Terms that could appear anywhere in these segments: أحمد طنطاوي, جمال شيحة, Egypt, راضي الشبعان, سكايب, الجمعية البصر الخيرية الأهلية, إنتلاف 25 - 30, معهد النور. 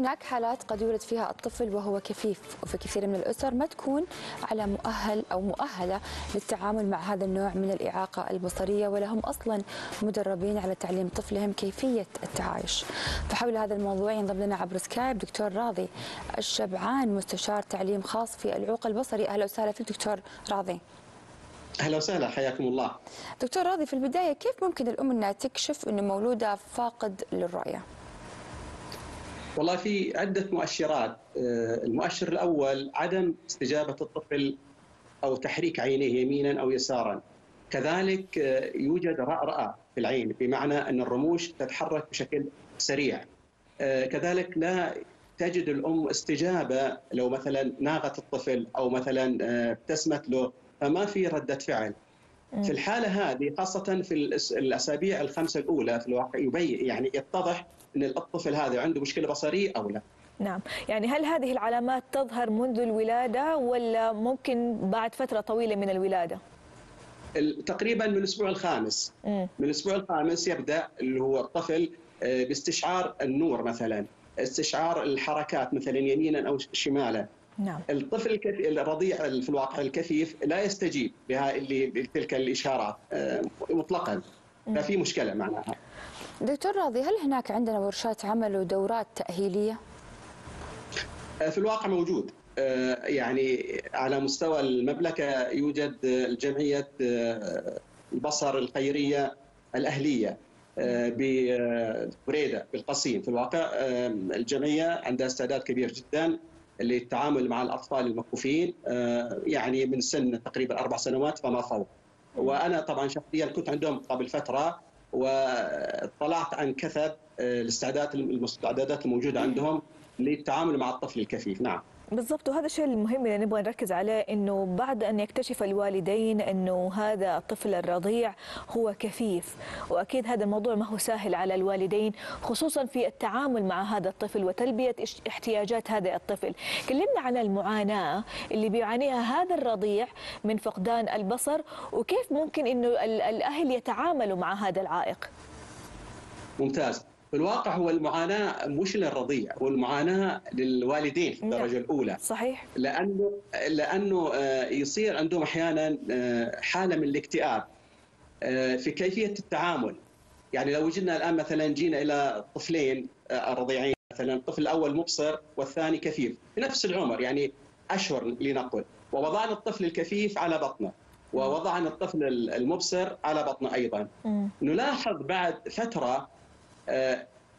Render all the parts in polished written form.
هناك حالات قد يولد فيها الطفل وهو كفيف، وفي كثير من الأسر ما تكون على مؤهل أو مؤهلة للتعامل مع هذا النوع من الإعاقة البصرية، ولهم أصلا مدربين على تعليم طفلهم كيفية التعايش. فحول هذا الموضوع ينضم لنا عبر سكايب دكتور راضي الشبعان، مستشار تعليم خاص في العوق البصري. أهلا وسهلا فيك دكتور راضي. أهلا وسهلا، حياكم الله. دكتور راضي، في البداية كيف ممكن الأم أنها تكشف أن مولودها فاقد للرؤية؟ والله في عدة مؤشرات. المؤشر الأول عدم استجابة الطفل أو تحريك عينيه يمينا أو يسارا. كذلك يوجد رأرأة في العين، بمعنى أن الرموش تتحرك بشكل سريع. كذلك لا تجد الأم استجابة لو مثلا ناغت الطفل أو مثلا ابتسمت له، فما في ردة فعل. في الحالة هذه خاصة في الأسابيع الخمسة الأولى في الواقع يعني يتضح أن الطفل هذا عنده مشكلة بصرية أو لا. نعم، يعني هل هذه العلامات تظهر منذ الولادة ولا ممكن بعد فترة طويلة من الولادة؟ تقريبا من الأسبوع الخامس. من الأسبوع الخامس يبدأ اللي هو الطفل باستشعار النور مثلا، استشعار الحركات مثلا يمينا أو شمالا. نعم. الطفل الرضيع في الواقع الكفيف لا يستجيب لتلك الإشارات مطلقا، ففي مشكلة معناها. دكتور راضي، هل هناك عندنا ورشات عمل ودورات تأهيلية؟ في الواقع موجود، يعني على مستوى المملكة يوجد الجمعية البصر الخيرية الأهلية بريدة بالقصيم. في الواقع الجمعية عندها استعداد كبير جدا للتعامل مع الأطفال المكفوفين، يعني من سن تقريبا 4 سنوات فما فوق. وأنا طبعا شخصيا كنت عندهم قبل فترة واطلعت عن كثب الاستعدادات الموجودة عندهم للتعامل مع الطفل الكفيف. نعم بالضبط، وهذا الشيء المهم اللي نبغى نركز عليه، انه بعد ان يكتشف الوالدين انه هذا الطفل الرضيع هو كفيف، واكيد هذا الموضوع ما هو سهل على الوالدين، خصوصا في التعامل مع هذا الطفل وتلبية احتياجات هذا الطفل. كلمنا عن المعاناة اللي بيعانيها هذا الرضيع من فقدان البصر، وكيف ممكن انه الاهل يتعاملوا مع هذا العائق. ممتاز. في الواقع هو المعاناة مش للرضيع، هو المعاناة للوالدين في الدرجة الأولى. صحيح. لأنه يصير عندهم أحيانا حالة من الاكتئاب في كيفية التعامل. يعني لو وجدنا الآن مثلا جينا إلى طفلين رضيعين، مثلا الطفل الأول مبصر والثاني كفيف في نفس العمر، يعني أشهر لنقل، ووضعنا الطفل الكفيف على بطنه ووضعنا الطفل المبصر على بطنه أيضا. نلاحظ بعد فترة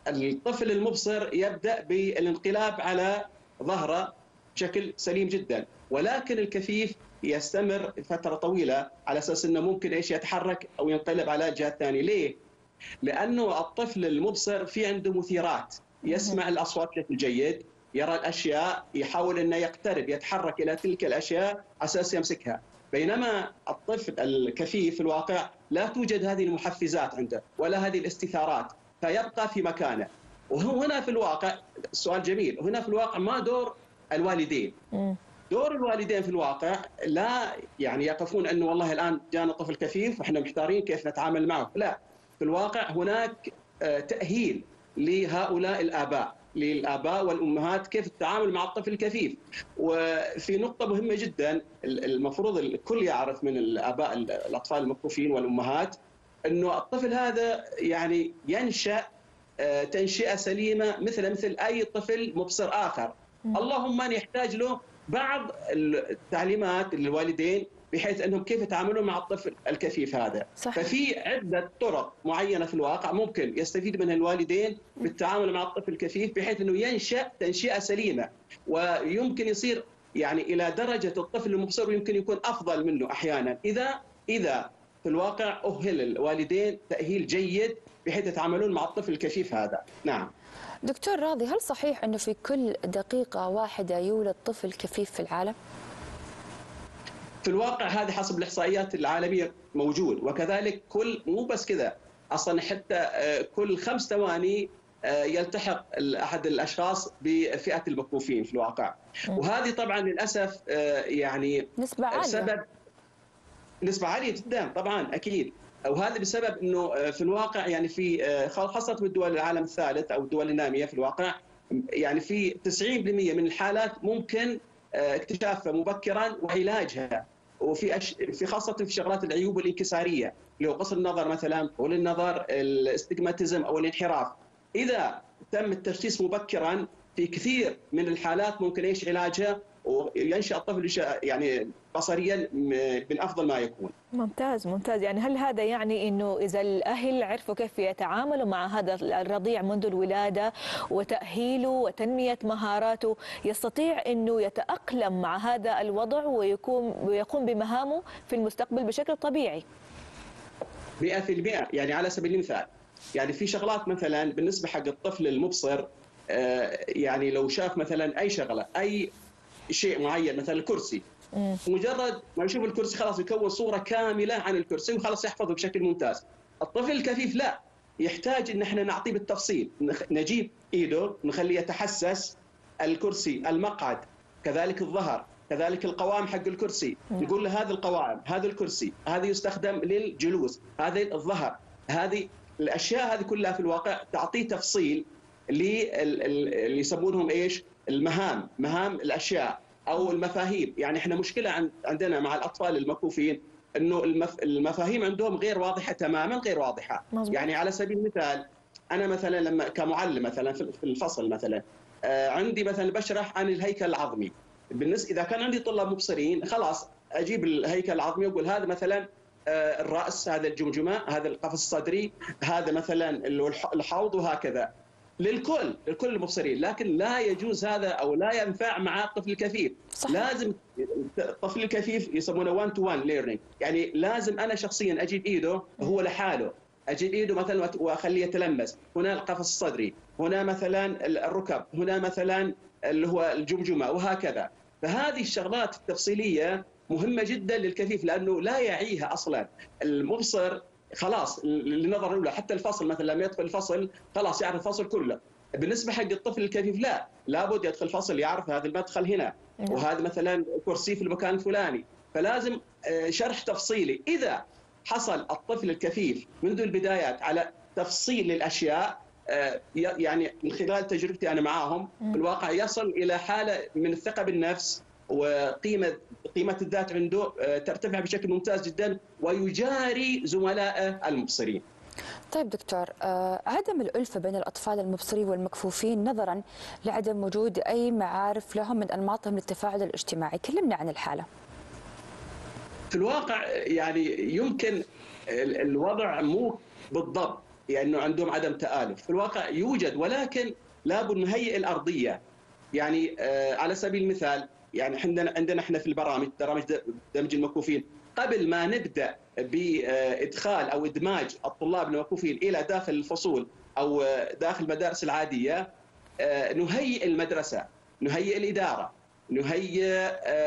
الطفل المبصر يبدأ بالانقلاب على ظهره بشكل سليم جدا، ولكن الكفيف يستمر فترة طويلة على أساس أنه ممكن يتحرك أو ينقلب على جهة ثانية. ليه؟ لأنه الطفل المبصر في عنده مثيرات، يسمع الأصوات بشكل جيد، يرى الأشياء، يحاول أنه يقترب يتحرك إلى تلك الأشياء على أساس يمسكها. بينما الطفل الكفيف في الواقع لا توجد هذه المحفزات عنده ولا هذه الاستثارات، فيبقى في مكانه. وهنا في الواقع سؤال جميل، هنا في الواقع ما دور الوالدين؟ دور الوالدين في الواقع لا يعني يقفون انه والله الان جانا طفل كفيف واحنا محتارين كيف نتعامل معه، لا. في الواقع هناك تأهيل لهؤلاء الآباء، والأمهات كيف التعامل مع الطفل الكفيف. وفي نقطة مهمة جدا المفروض الكل يعرف من الآباء الأطفال المكفوفين والأمهات، أنه الطفل هذا يعني ينشأ تنشئة سليمة مثل أي طفل مبصر آخر. اللهم أن يحتاج له بعض التعليمات للوالدين بحيث أنهم كيف يتعاملون مع الطفل الكفيف هذا. صحيح. ففي عدة طرق معينة في الواقع ممكن يستفيد منها الوالدين بالتعامل مع الطفل الكفيف، بحيث أنه ينشأ تنشئة سليمة ويمكن يصير يعني إلى درجة الطفل المبصر، ويمكن يكون أفضل منه أحيانا إذا في الواقع أهل الوالدين تأهيل جيد بحيث يتعاملون مع الطفل الكفيف هذا. نعم. دكتور راضي، هل صحيح أنه في كل دقيقة واحدة يولد طفل كفيف في العالم؟ في الواقع هذا حسب الإحصائيات العالمية موجود، وكذلك كل مو بس كذا، أصلا حتى كل 5 ثواني يلتحق أحد الأشخاص بفئة المكفوفين في الواقع. وهذه طبعا للأسف يعني نسبة عالية. نسبة عالية جدا طبعا اكيد، وهذا بسبب انه في الواقع يعني في خاصة بالدول العالم الثالث او الدول النامية في الواقع يعني في 90% من الحالات ممكن اكتشافها مبكرا وعلاجها، وفي خاصه في شغلات العيوب الانكساريه اللي هو قصر النظر مثلا، وللنظر الاستجماتيزم او الانحراف. اذا تم التشخيص مبكرا في كثير من الحالات ممكن ايش علاجها وينشأ الطفل يعني بصريا من افضل ما يكون. ممتاز ممتاز. يعني هل هذا يعني انه اذا الاهل عرفوا كيف يتعاملوا مع هذا الرضيع منذ الولاده وتاهيله وتنميه مهاراته، يستطيع انه يتاقلم مع هذا الوضع ويقوم بمهامه في المستقبل بشكل طبيعي؟ 100%. يعني على سبيل المثال يعني في شغلات مثلا بالنسبه حق الطفل المبصر، يعني لو شاف مثلا اي شغله اي شيء معين مثلا الكرسي، مجرد ما يشوف الكرسي خلاص يكون صوره كامله عن الكرسي وخلاص يحفظه بشكل ممتاز. الطفل الكفيف لا، يحتاج ان احنا نعطيه بالتفصيل، نجيب ايده نخليه يتحسس الكرسي، المقعد، كذلك الظهر، كذلك القوام حق الكرسي، نقول له هذه القوائم، هذا الكرسي، هذا يستخدم للجلوس، هذه الظهر، هذه الاشياء هذه كلها في الواقع تعطيه تفصيل اللي يسمونهم ايش؟ المهام، مهام الاشياء او المفاهيم. يعني احنا مشكله عندنا مع الاطفال المكفوفين انه المفاهيم عندهم غير واضحه تماما، غير واضحه. مزبوط. يعني على سبيل المثال انا مثلا لما كمعلم مثلا في الفصل مثلا عندي مثلا بشرح عن الهيكل العظمي، بالنسبه اذا كان عندي طلاب مبصرين خلاص اجيب الهيكل العظمي واقول هذا مثلا الراس، هذا الجمجمه، هذا القفص الصدري، هذا مثلا الحوض، وهكذا للكل المبصرين. لكن لا يجوز هذا او لا ينفع مع الطفل الكفيف. صحيح. لازم الطفل الكفيف يسمونه 1-to-1 ليرنينج، يعني لازم انا شخصيا اجيب ايده هو لحاله، اجيب ايده مثلا واخليه يتلمس، هنا القفص الصدري، هنا مثلا الركب، هنا مثلا اللي هو الجمجمه، وهكذا. فهذه الشغلات التفصيليه مهمه جدا للكفيف لانه لا يعيها اصلا. المبصر خلاص للنظر الاولى حتى الفصل مثلا لما يدخل الفصل خلاص يعرف الفصل كله. بالنسبه حق الطفل الكفيف لا، لابد يدخل الفصل يعرف هذا المدخل هنا وهذا مثلا كرسي في المكان الفلاني، فلازم شرح تفصيلي. اذا حصل الطفل الكفيف منذ البدايات على تفصيل للاشياء، يعني من خلال تجربتي انا معاهم الواقع يصل الى حاله من الثقه بالنفس وقيمة الذات عنده ترتفع بشكل ممتاز جدا ويجاري زملائه المبصرين. طيب دكتور، عدم الألفة بين الأطفال المبصرين والمكفوفين نظرا لعدم وجود أي معارف لهم من أنماطهم للتفاعل الاجتماعي، كلمنا عن الحالة. في الواقع يعني يمكن الوضع مو بالضبط يعني أنه عندهم عدم تآلف، في الواقع يوجد، ولكن لابد نهيئ الأرضية. يعني على سبيل المثال يعني عندنا احنا في برامج دمج المكفوفين، قبل ما نبدا بادخال او ادماج الطلاب المكفوفين الى داخل الفصول او داخل المدارس العاديه، نهيئ المدرسه، نهيئ الاداره، نهيئ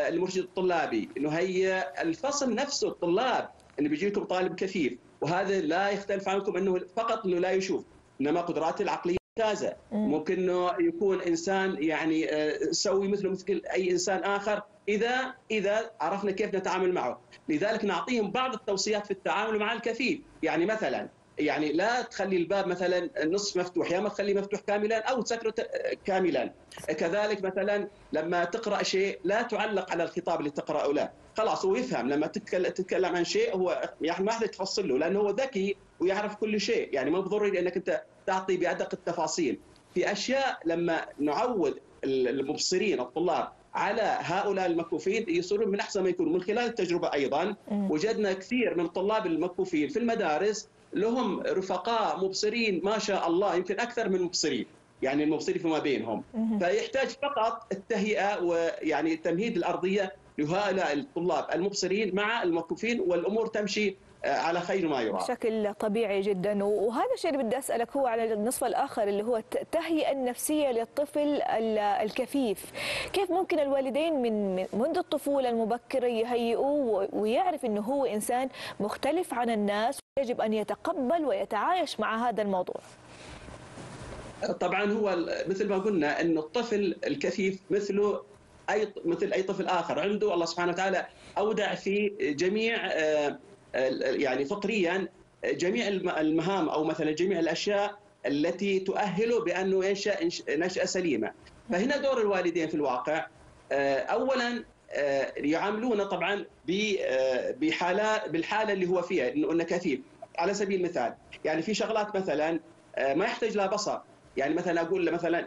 المرشد الطلابي، نهيئ الفصل نفسه، الطلاب انه بيجيكم طالب كفيف وهذا لا يختلف عنكم انه فقط انه لا يشوف، انما قدراته العقليه ممتازة، ممكن انه يكون انسان يعني سوي مثل اي انسان اخر اذا عرفنا كيف نتعامل معه. لذلك نعطيهم بعض التوصيات في التعامل مع الكفيف، يعني مثلا يعني لا تخلي الباب مثلا نصف مفتوح، يا ما تخليه مفتوح كاملا او تسكره كاملا. كذلك مثلا لما تقرا شيء لا تعلق على الخطاب اللي تقراه له، خلاص هو يفهم لما تتكلم عن شيء، هو يعني ما حد تفصل له لانه هو ذكي ويعرف كل شيء، يعني ما بضروري انك انت تعطي بأدق التفاصيل. في اشياء لما نعود المبصرين الطلاب على هؤلاء المكفوفين يصيرون من احسن ما يكون. من خلال التجربه ايضا وجدنا كثير من الطلاب المكفوفين في المدارس لهم رفقاء مبصرين ما شاء الله، يمكن اكثر من مبصرين، يعني المبصرين فيما بينهم. فيحتاج فقط التهيئه ويعني تمهيد الارضيه لهؤلاء الطلاب المبصرين مع المكفوفين والامور تمشي على خير ما يرام بشكل طبيعي جدا. وهذا الشيء اللي بدي اسالك هو على النصف الاخر اللي هو التهيئه النفسيه للطفل الكفيف، كيف ممكن الوالدين منذ الطفوله المبكره يهيئوه ويعرف انه هو انسان مختلف عن الناس ويجب ان يتقبل ويتعايش مع هذا الموضوع؟ طبعا هو مثل ما قلنا انه الطفل الكفيف مثل اي طفل اخر، عنده الله سبحانه وتعالى اودع في جميع يعني فطريا جميع المهام او مثلا جميع الاشياء التي تؤهله بأنه ينشأ نشأة سليمة. فهنا دور الوالدين في الواقع، أولا يعاملون طبعا بالحالة اللي هو فيها، إنه كثيف على سبيل المثال، يعني في شغلات مثلا ما يحتاج لها بصر، يعني مثلا أقول له مثلا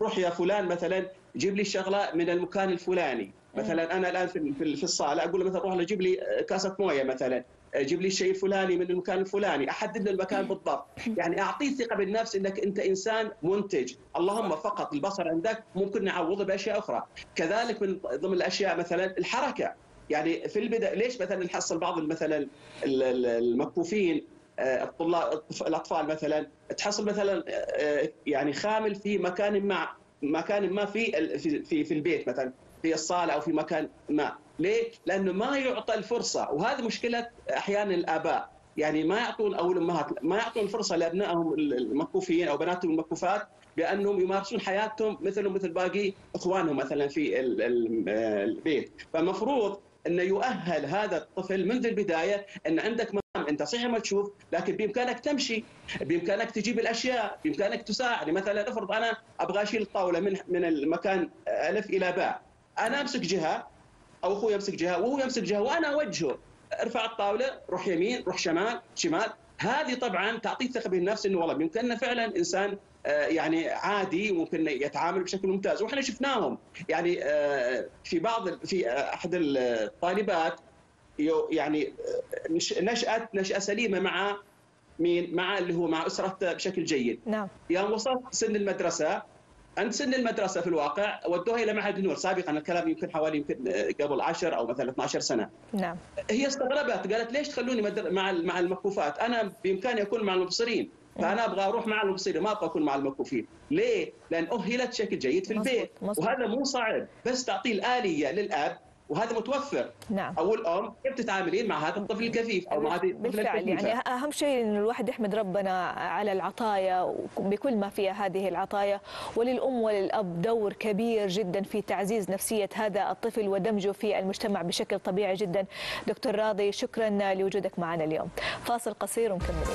روح يا فلان مثلا جيب لي الشغلة من المكان الفلاني، مثلا أنا الآن في الصالة أقول له مثلا روح له جيب لي كاسة موية مثلا، جيب لي الشيء الفلاني من المكان الفلاني، احدد له المكان بالضبط، يعني اعطيه ثقه بالنفس انك انت انسان منتج، اللهم فقط البصر عندك ممكن نعوضه باشياء اخرى. كذلك من ضمن الاشياء مثلا الحركه، يعني في البدايه ليش مثلا نحصل بعض مثلا المكفوفين الطلاب الاطفال مثلا تحصل مثلا يعني خامل في مكان ما في البيت مثلا في الصاله او في مكان ما، ليه؟ لانه ما يعطى الفرصه، وهذه مشكله احيانا الاباء، يعني ما يعطون او الامهات ما يعطون الفرصه لابنائهم المكفوفين او بناتهم المكفوفات بانهم يمارسون حياتهم مثلهم مثل باقي اخوانهم مثلا في البيت، فالمفروض انه يؤهل هذا الطفل منذ البدايه ان عندك مهام، انت صحيح ما تشوف لكن بامكانك تمشي، بامكانك تجيب الاشياء، بامكانك تساعد، مثلا افرض انا ابغى اشيل الطاوله من المكان الف الى باء، انا امسك جهه او اخوه يمسك جهه وهو يمسك جهه وانا اوجهه، ارفع الطاوله روح يمين روح شمال، هذه طبعا تعطيه ثقه بالنفس انه والله بامكاننا فعلا انسان يعني عادي ممكن يتعامل بشكل ممتاز، واحنا شفناهم يعني في احد الطالبات يعني نشأت نشأة سليمه مع مين؟ مع اللي هو مع اسرته بشكل جيد. نعم. يوم وصلت سن المدرسه، عند سن المدرسة في الواقع ودوها إلى معهد النور سابقا، الكلام يمكن حوالي قبل 10 أو مثلا 12 سنة. نعم. هي استغربت قالت ليش تخلوني مع المكفوفات؟ أنا بإمكاني أكون مع المبصرين، فأنا أبغى أروح مع المبصرين، ما أبغى أكون مع المكفوفين، ليه؟ لأن أهلت بشكل جيد في البيت، وهذا مو صعب، بس تعطيه الآلية للأب وهذا متوفر. نعم. او الام كيف تتعاملين مع هذا الطفل الكفيف او مع هذه بالفعل يعني اهم شيء ان الواحد يحمد ربنا على العطايا بكل ما فيها هذه العطايا، وللام وللاب دور كبير جدا في تعزيز نفسيه هذا الطفل ودمجه في المجتمع بشكل طبيعي جدا. دكتور راضي شكرا لوجودك معنا اليوم، فاصل قصير ومكملين.